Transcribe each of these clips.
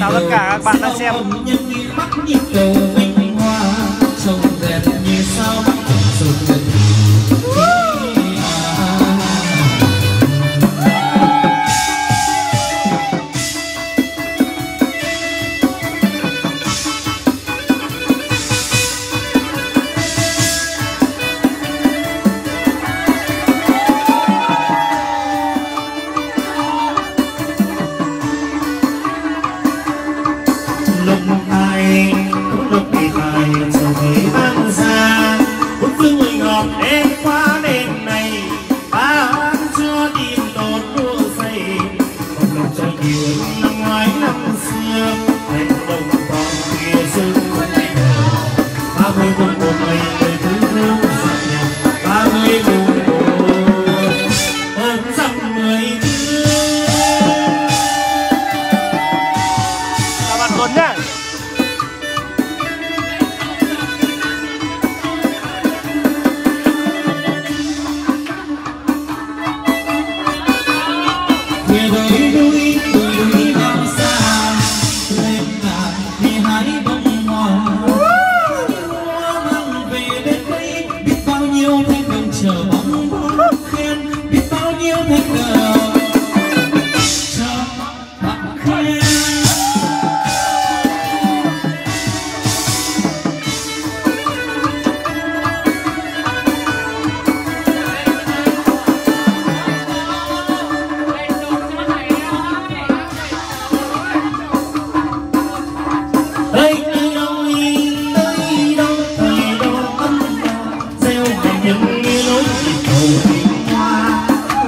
Cảm ơn cả các bạn đã xem.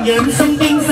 Những sông tinh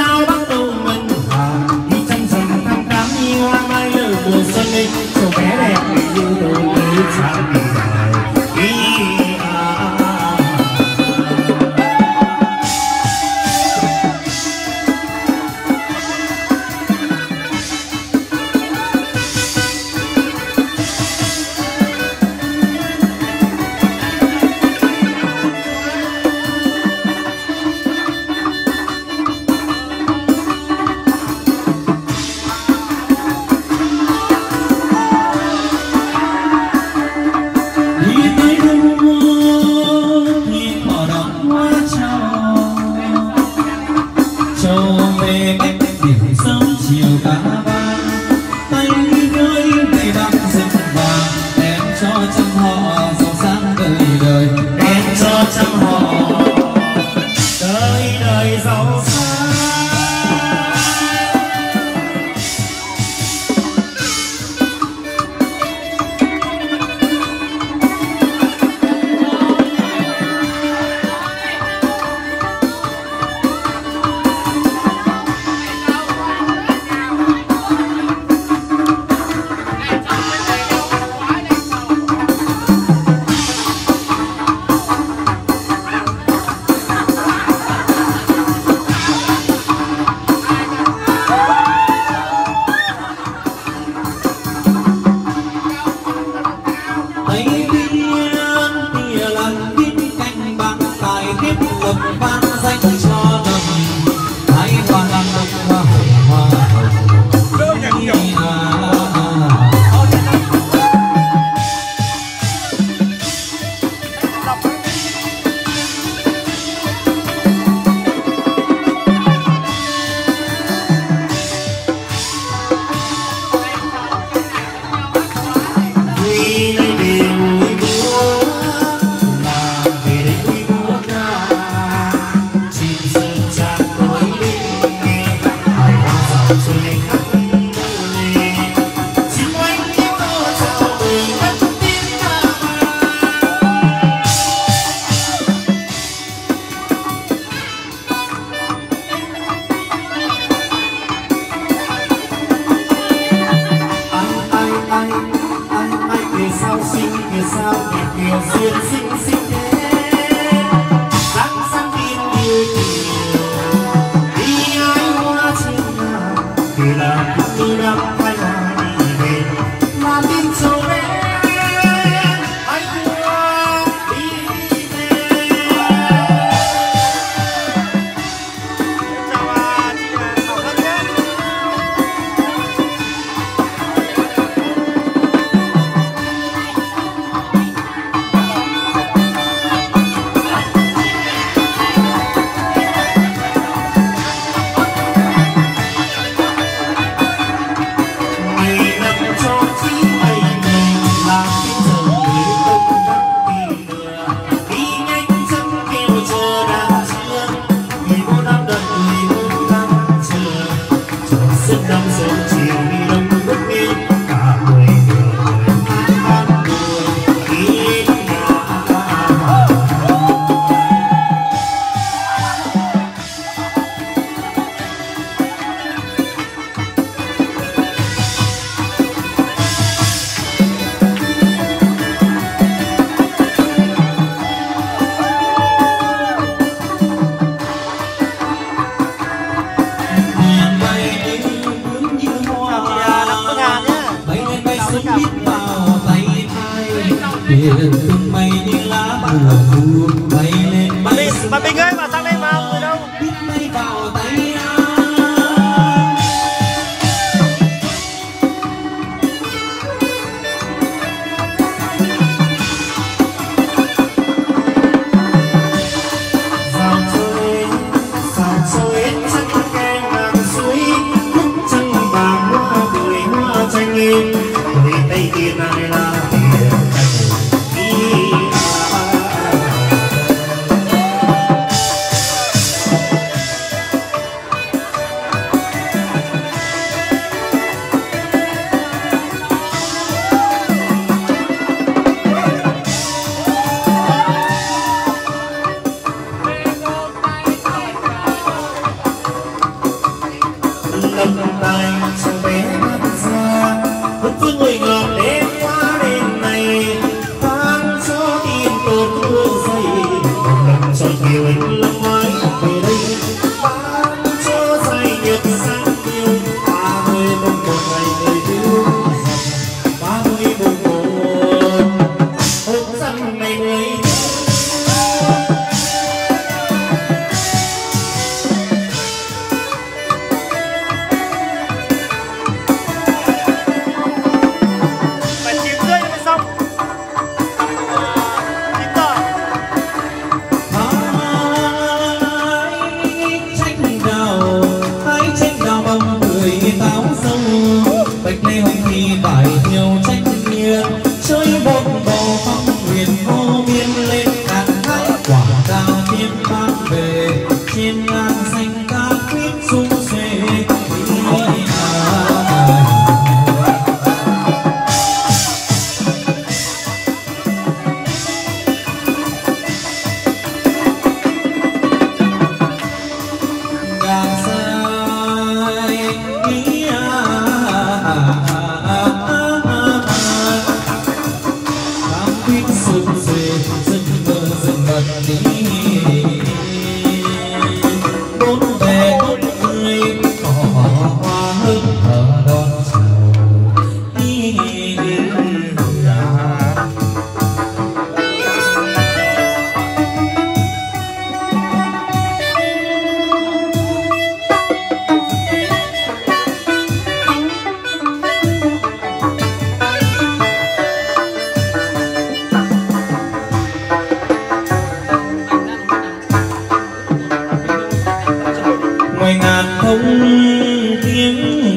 Mà Bình ơi,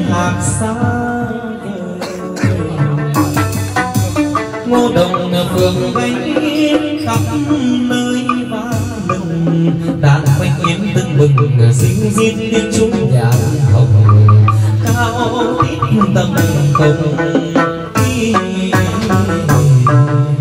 mà sang đây mà người đâu?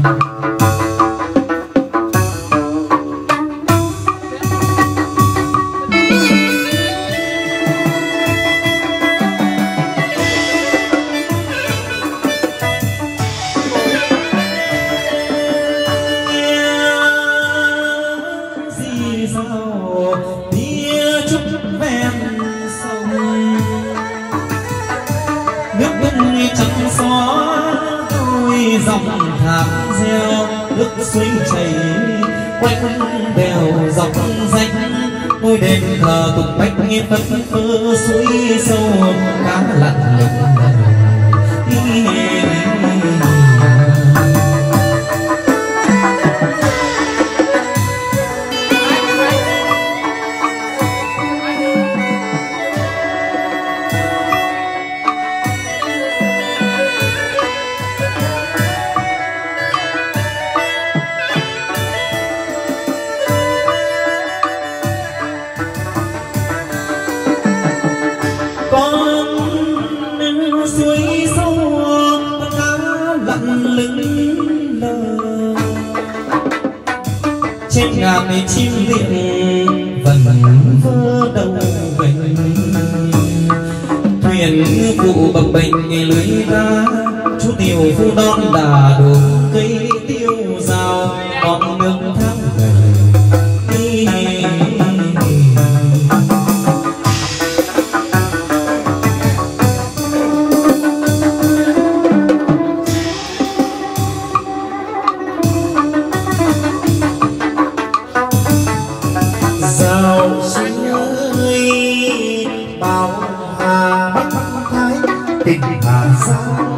tình và sao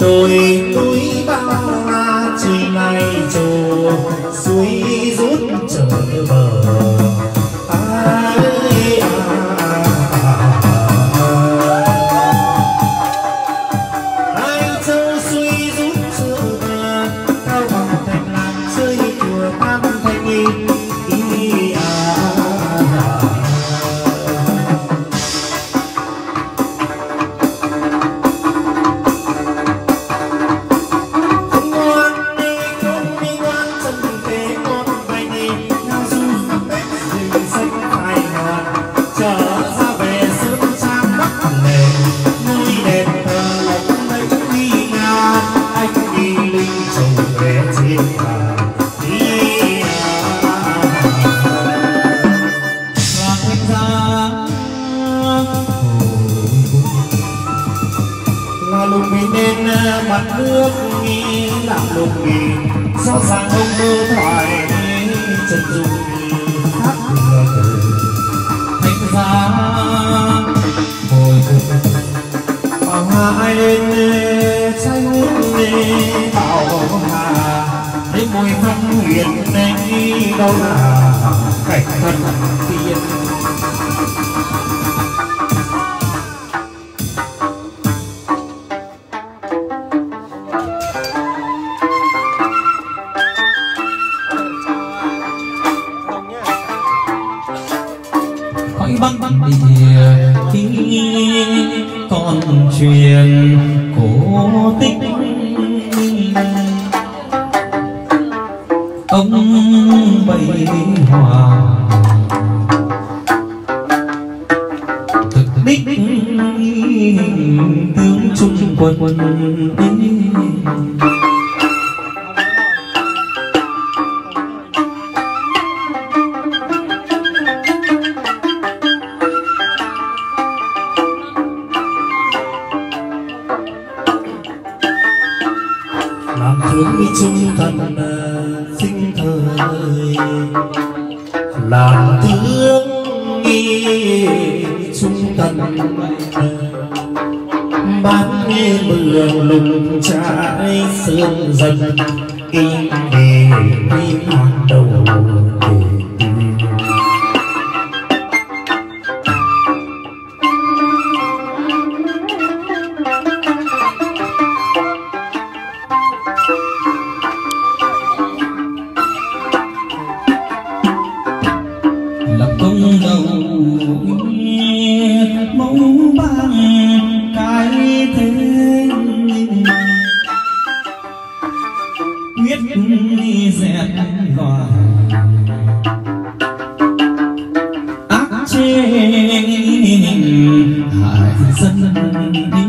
tôi túi bao la chi này trồ suối rút trở bờ ai ai châu suối rút trở bờ cao bằng thành làng chơi chùa tam thanh niên hãy subscribe cho kênh